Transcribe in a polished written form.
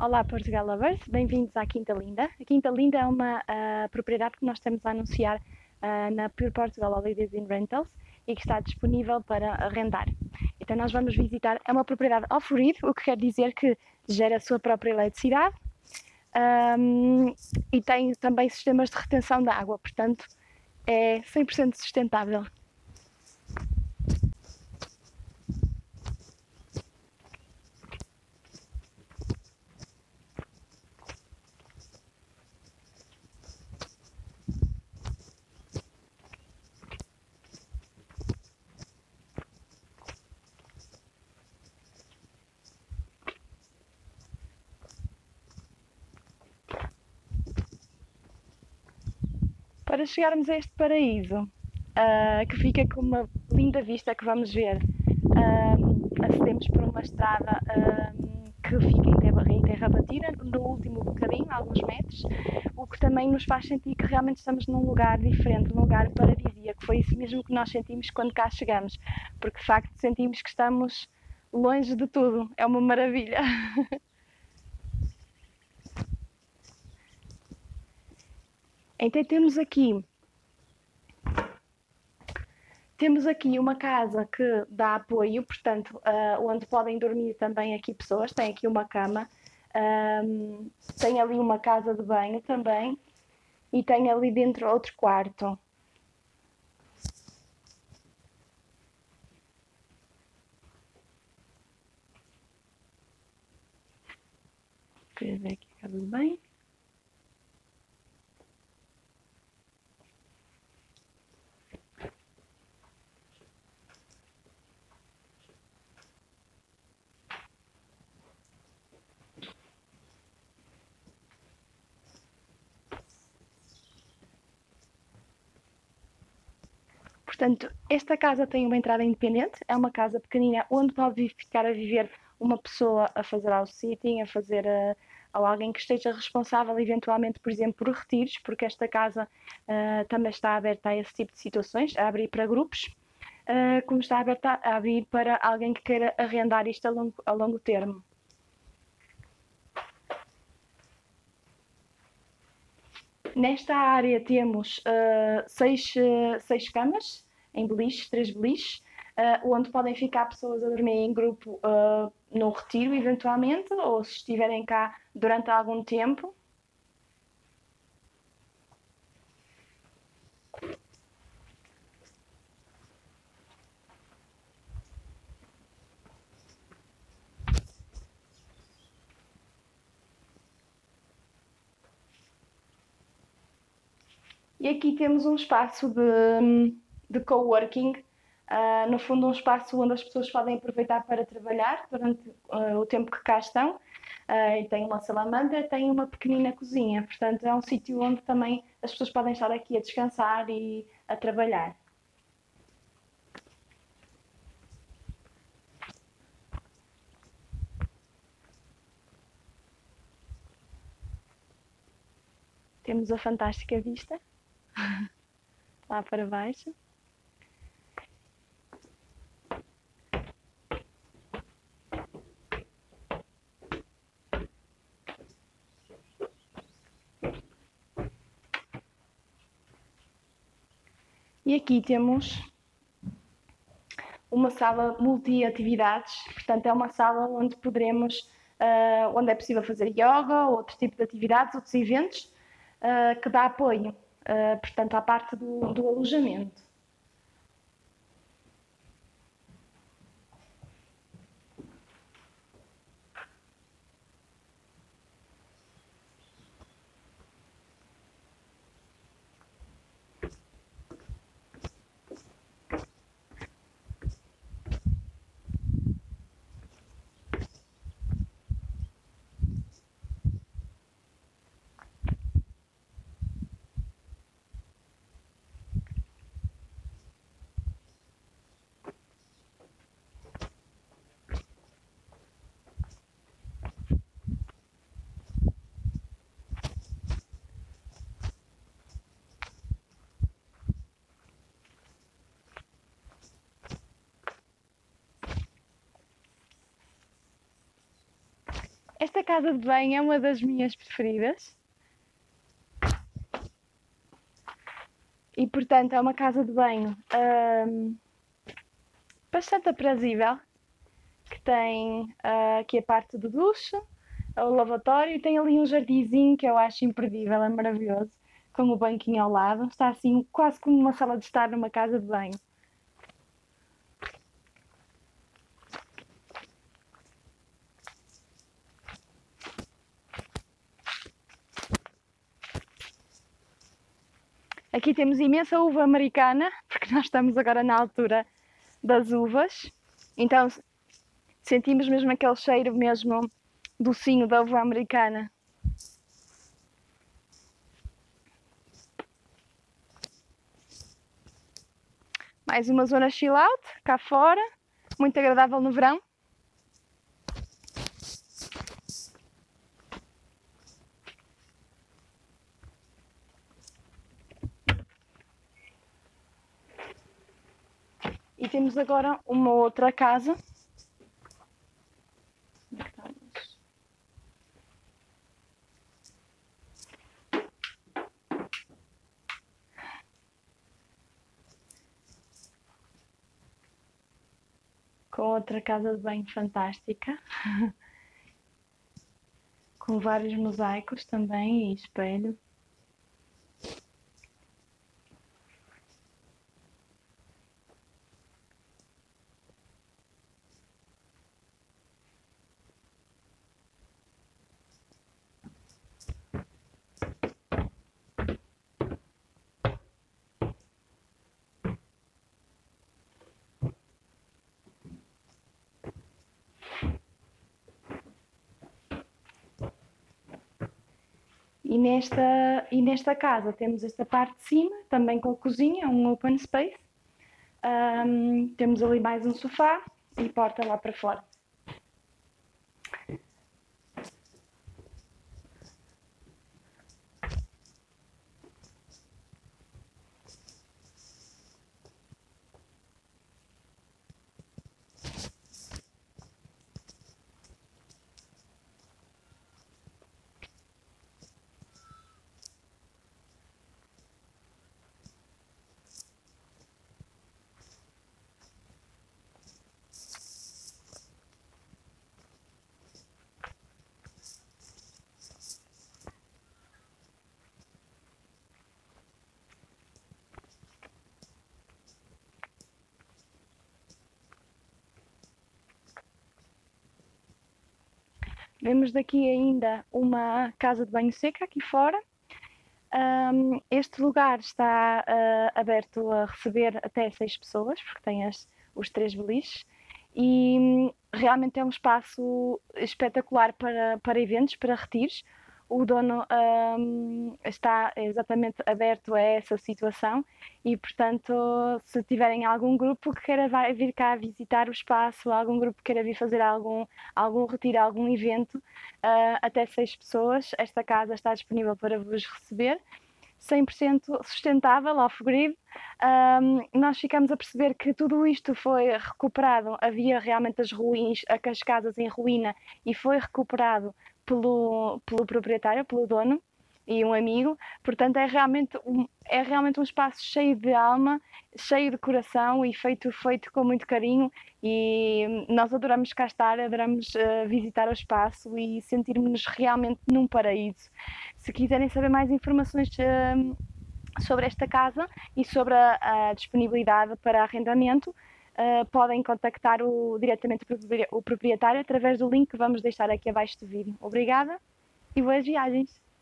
Olá Portugal Lovers, bem-vindos à Quinta Linda. A Quinta Linda é uma propriedade que nós estamos a anunciar na Pure Portugal Holiday Rentals e que está disponível para arrendar. Então nós vamos visitar, é uma propriedade off-grid, o que quer dizer que gera a sua própria eletricidade e tem também sistemas de retenção de água, portanto é 100% sustentável. Para chegarmos a este paraíso, que fica com uma linda vista que vamos ver, acedemos por uma estrada que fica em terra batida, no último bocadinho, alguns metros, o que também nos faz sentir que realmente estamos num lugar diferente, num lugar paradisíaco, que foi isso mesmo que nós sentimos quando cá chegamos, porque de facto sentimos que estamos longe de tudo, é uma maravilha. Então temos aqui uma casa que dá apoio, portanto, onde podem dormir também aqui pessoas, tem aqui uma cama, tem ali uma casa de banho também e tem ali dentro outro quarto. Queria ver aqui a casa de banho. Portanto, esta casa tem uma entrada independente, é uma casa pequenina onde pode ficar a viver uma pessoa a fazer house-sitting, a fazer alguém que esteja responsável eventualmente, por exemplo, por retiros, porque esta casa também está aberta a esse tipo de situações, a abrir para grupos, como está aberta a abrir para alguém que queira arrendar isto a longo termo. Nesta área temos seis camas, em beliches, 3 beliches, onde podem ficar pessoas a dormir em grupo num retiro, eventualmente, ou se estiverem cá durante algum tempo. E aqui temos um espaço de coworking, no fundo um espaço onde as pessoas podem aproveitar para trabalhar durante o tempo que cá estão, e tem uma salamandra, tem uma pequenina cozinha, portanto é um sítio onde também as pessoas podem estar aqui a descansar e a trabalhar. Temos a fantástica vista lá para baixo. E aqui temos uma sala multi-atividades, portanto é uma sala onde poderemos, onde é possível fazer yoga, outro tipo de atividades, outros eventos, que dá apoio, portanto, à parte do alojamento. Esta casa de banho é uma das minhas preferidas. E, portanto, é uma casa de banho bastante aprazível, que tem aqui a parte do ducho, o lavatório, e tem ali um jardinzinho que eu acho imperdível, é maravilhoso, com o banquinho ao lado. Está assim quase como uma sala de estar numa casa de banho. Aqui temos imensa uva americana, porque nós estamos agora na altura das uvas. Então sentimos mesmo aquele cheiro mesmo docinho da uva americana. Mais uma zona chill out, cá fora, muito agradável no verão. E temos agora uma outra casa. Com outra casa de banho fantástica. Com vários mosaicos também e espelho. E nesta casa temos esta parte de cima, também com a cozinha, um open space. Temos ali mais um sofá e porta lá para fora. Vemos daqui ainda uma casa de banho seca aqui fora. Este lugar está aberto a receber até 6 pessoas, porque tem os 3 beliches. E realmente é um espaço espetacular para eventos, para retiros. O dono está exatamente aberto a essa situação e, portanto, se tiverem algum grupo que queira vir cá visitar o espaço, algum grupo que queira vir fazer algum retiro, algum evento, até 6 pessoas, esta casa está disponível para vos receber. 100% sustentável, off-grid. Nós ficamos a perceber que tudo isto foi recuperado, havia realmente as casas em ruína, e foi recuperado pelo proprietário, pelo dono e um amigo. Portanto, é realmente um espaço cheio de alma, cheio de coração e feito com muito carinho, e nós adoramos cá estar, adoramos visitar o espaço e sentirmos-nos realmente num paraíso. Se quiserem saber mais informações sobre esta casa e sobre a disponibilidade para arrendamento, podem contactar diretamente o proprietário através do link que vamos deixar aqui abaixo do vídeo. Obrigada e boas viagens!